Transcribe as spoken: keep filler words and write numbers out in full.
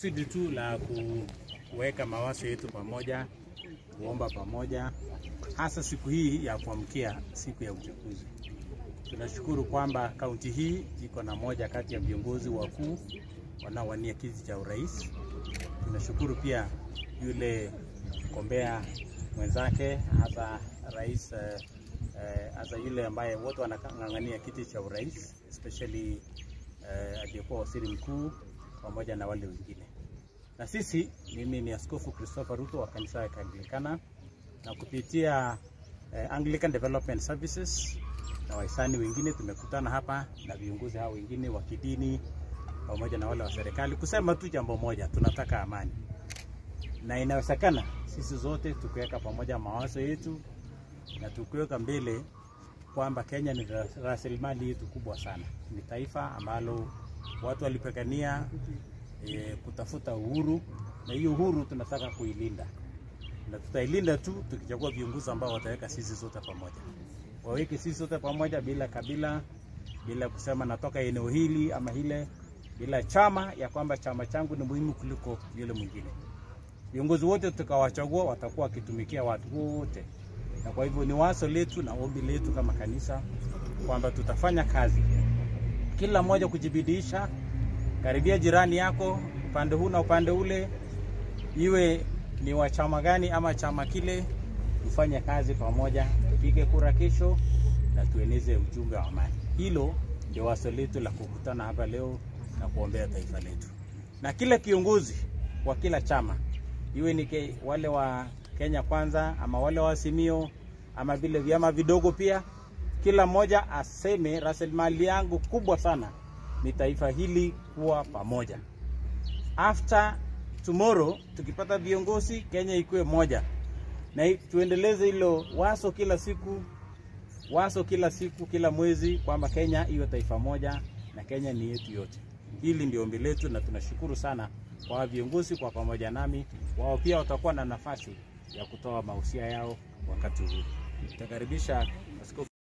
Sidi tu la kuweka mawazo yetu pamoja, kuomba pamoja, hasa siku hii ya kuamkia siku ya uchaguzi. Tunashukuru kwamba kaunti hii iko na moja kati ya viongozi wakuu wanaowania kiti cha urais. Tunashukuru pia yule mgombea mwenzake hapa rais eh, hasa yule ambaye wote wanang'ang'ania kiti cha urais, especially eh, aliyekuwa waziri mkuu pamoja na wale wengine. Na sisi, mimi ni Askofu Christopher Ruto wa kanisa ya Anglikana, na kupitia eh, Anglican Development Services na wahisani wengine tumekutana hapa na viongozi hao wengine wa kidini pamoja na wale wa serikali kusema tu jambo moja: tunataka amani. Na inawezekana sisi zote tukiweka pamoja mawazo yetu na tukiweka mbele kwamba Kenya ni rasilimali yetu kubwa sana. Ni taifa ambalo watu walipigania e, kutafuta uhuru, na hiyo uhuru tunataka kuilinda. Na tutailinda tu tukichagua viongozi ambao wataweka sisi sote pamoja. Waweke sisi sote pamoja bila kabila, bila kusema natoka eneo hili ama hile, bila chama ya kwamba chama changu ni muhimu kuliko yule mwingine. Viongozi wote tukawachagua watakuwa kitumikia watu wote. Na kwa hivyo ni waso letu na ombi letu kama kanisa kwamba tutafanya kazi, kila mmoja kujibidisha, karibia jirani yako upande huu na upande ule, iwe ni wa chama gani ama chama kile, tufanye kazi pamoja, tupige kura kesho na tueneze ujumbe wa amani. Hilo ndio waso letu la kukutana hapa leo na kuombea taifa letu. Na kila kiongozi wa kila chama, iwe ni ke, wale wa Kenya Kwanza ama wale wa Simio ama vile vyama vidogo pia, kila moja aseme rasilimali yangu kubwa sana ni taifa hili kuwa pamoja. After tomorrow tukipata viongozi, Kenya ikue moja. Na tuendeleze hilo waso kila siku, waso kila siku, kila mwezi, kwamba Kenya iwe taifa moja na Kenya ni yetu yote. Hili ndio ombi letu, na tunashukuru sana kwa viongozi kwa pamoja nami. Wao pia watakuwa na nafasi ya kutoa mahusia yao wakati huu. Nitakaribisha Askofu